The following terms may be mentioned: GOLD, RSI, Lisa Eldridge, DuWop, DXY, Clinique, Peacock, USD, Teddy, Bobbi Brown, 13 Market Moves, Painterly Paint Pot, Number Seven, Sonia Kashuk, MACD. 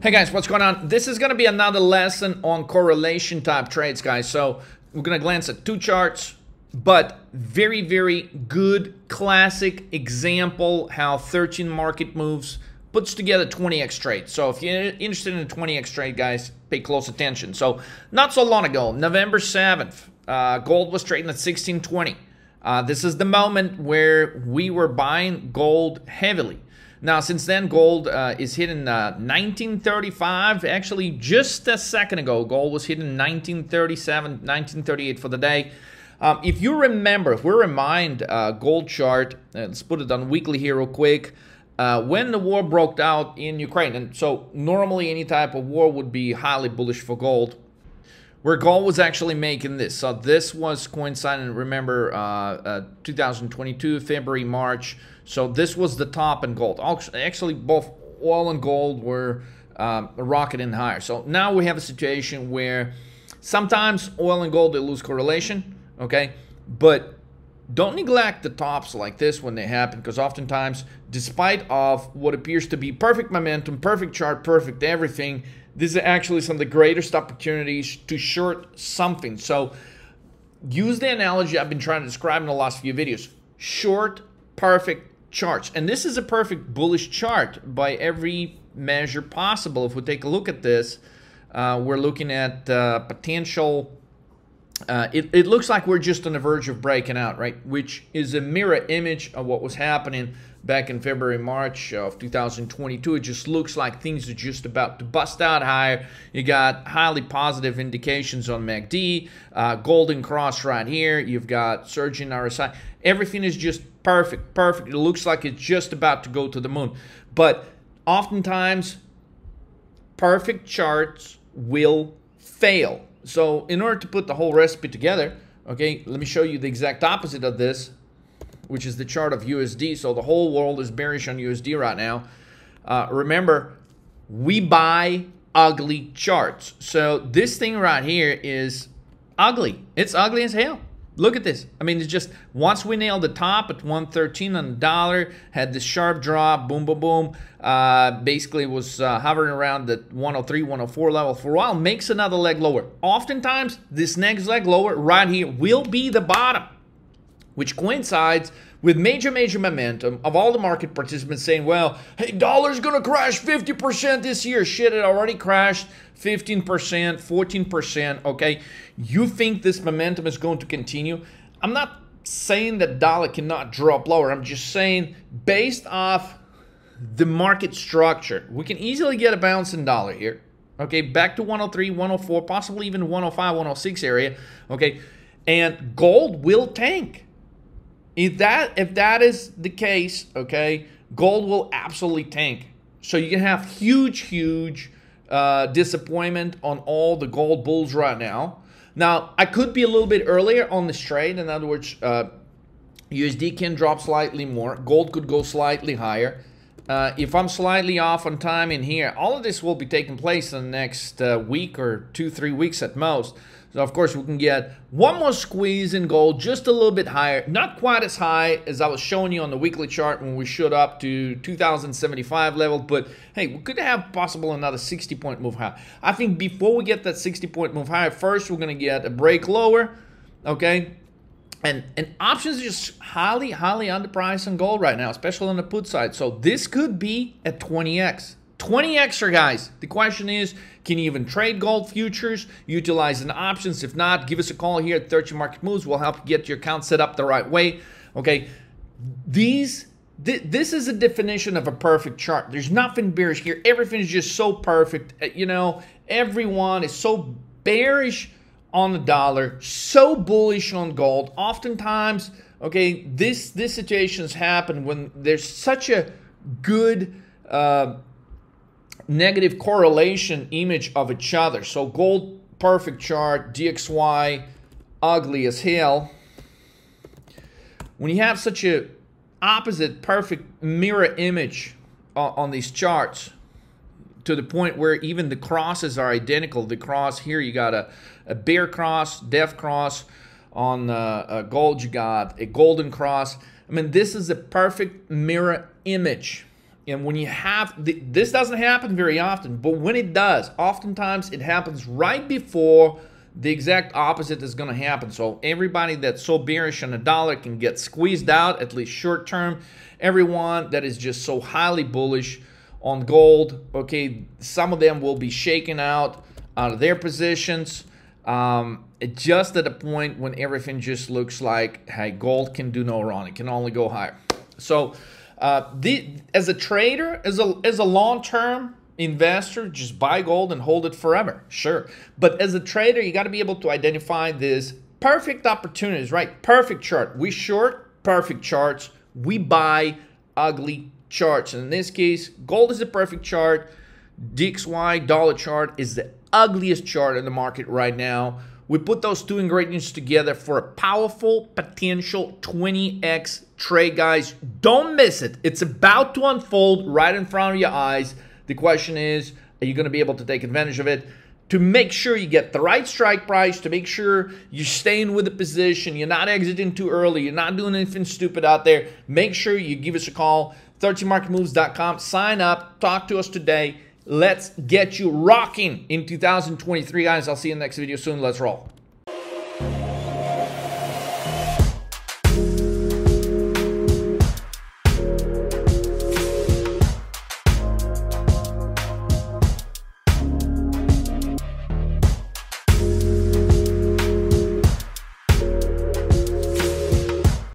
Hey guys, what's going on? This is going to be another lesson on correlation type trades, guys. So we're going to glance at two charts, but very, very good classic example how 13 market moves puts together 20x trade. So if you're interested in a 20x trade, guys, pay close attention. So not so long ago, November 7th, gold was trading at 1620. This is the moment where we were buying gold heavily. Now, since then, gold is hitting 1935. Actually, just a second ago, gold was hitting 1937, 1938 for the day. If you remember, if we remind gold chart, let's put it on weekly here real quick. When the war broke out in Ukraine, and so normally any type of war would be highly bullish for gold, where gold was actually making this. So this was coinciding, remember, 2022, February, March. So this was the top in gold. Actually, both oil and gold were rocketing higher. So now we have a situation where sometimes oil and gold, they lose correlation, okay? But don't neglect the tops like this when they happen, because oftentimes, despite of what appears to be perfect momentum, perfect chart, perfect everything, these are actually some of the greatest opportunities to short something. So use the analogy I've been trying to describe in the last few videos. Short, perfect charts. And this is a perfect bullish chart by every measure possible. If we take a look at this, we're looking at potential... it looks like we're just on the verge of breaking out, right? Which is a mirror image of what was happening back in February, March of 2022. It just looks like things are just about to bust out higher. You got highly positive indications on MACD, golden cross right here. You've got surging RSI. Everything is just perfect, perfect. It looks like it's just about to go to the moon. But oftentimes, perfect charts will fail. So in order to put the whole recipe together, okay, let me show you the exact opposite of this, which is the chart of USD. So the whole world is bearish on USD right now. Remember, we buy ugly charts. So this thing right here is ugly. It's ugly as hell. Look at this. I mean, it's just, once we nailed the top at 113 on the dollar, had this sharp drop, boom, boom, boom. Basically was hovering around the 103, 104 level for a while, makes another leg lower. Oftentimes, this next leg lower right here will be the bottom, which coincides with major, major momentum of all the market participants saying, well, hey, dollar's gonna crash 50% this year. Shit, it already crashed 15%, 14%, okay? You think this momentum is going to continue? I'm not saying that dollar cannot drop lower. I'm just saying based off the market structure, we can easily get a bounce in dollar here, okay? Back to 103, 104, possibly even 105, 106 area, okay? And gold will tank. If that is the case, okay, gold will absolutely tank. So you can have huge, huge disappointment on all the gold bulls right now. Now, I could be a little bit earlier on this trade. In other words, USD can drop slightly more. Gold could go slightly higher. If I'm slightly off on time in here, all of this will be taking place in the next week or two, 3 weeks at most. So, of course, we can get one more squeeze in gold, just a little bit higher. Not quite as high as I was showing you on the weekly chart when we shot up to 2075 level. But, hey, we could have possible another 60-point move higher. I think before we get that 60-point move higher, first we're going to get a break lower, okay? And options are just highly, highly underpriced on gold right now, especially on the put side. So this could be a 20X. 20Xer, guys. The question is, can you even trade gold futures, utilizing options? If not, give us a call here at 13 Market Moves. We'll help you get your account set up the right way. Okay, this is a definition of a perfect chart. There's nothing bearish here. Everything is just so perfect. You know, everyone is so bearish on the dollar, so bullish on gold. Oftentimes, okay, this situations happen when there's such a good negative correlation image of each other. So gold perfect chart, DXY ugly as hell. When you have such a opposite perfect mirror image on these charts, to the point where even the crosses are identical. The cross here, you got a bear cross, death cross. On gold, you got a golden cross. I mean, this is a perfect mirror image. And when you have, this doesn't happen very often, but when it does, oftentimes it happens right before the exact opposite is going to happen. So everybody that's so bearish on the dollar can get squeezed out, at least short term. Everyone that is just so highly bullish on gold, okay, some of them will be shaken out of their positions. Just at a point when everything just looks like, hey, gold can do no wrong. It can only go higher. So as a trader, as a long-term investor, just buy gold and hold it forever, sure. But as a trader, you got to be able to identify this perfect opportunities, right? Perfect chart. We short perfect charts. We buy ugly charts. And in this case, gold is the perfect chart. DXY dollar chart is the ugliest chart in the market right now. We put those two ingredients together for a powerful potential 20x trade, guys. Don't miss it. It's about to unfold right in front of your eyes. The question is, are you going to be able to take advantage of it? To make sure you get the right strike price, to make sure you're staying with the position, you're not exiting too early, you're not doing anything stupid out there, make sure you give us a call, 13marketmoves.com, sign up, talk to us today. Let's get you rocking in 2023, guys. I'll see you in the next video soon. Let's roll.